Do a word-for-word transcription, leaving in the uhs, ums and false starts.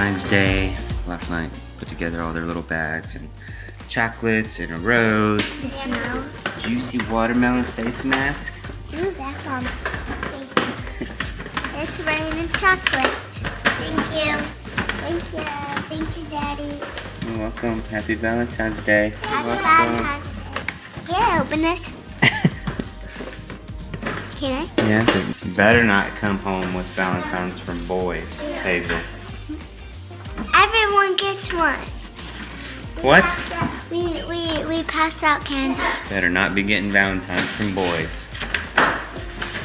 Valentine's Day. Last night put together all their little bags and chocolates and a rose. Hello. Juicy watermelon face mask. Ooh, that's on my face. It's rain and chocolate. Thank you. Thank you. Thank you, Daddy. You're welcome. Happy Valentine's Day. Happy Valentine's Day. Can I open this? Can I? Yeah. You better not come home with Valentines from boys, yeah. Hazel. Everyone gets one. We what? Pass out, we, we, we pass out candy. Better not be getting Valentines from boys.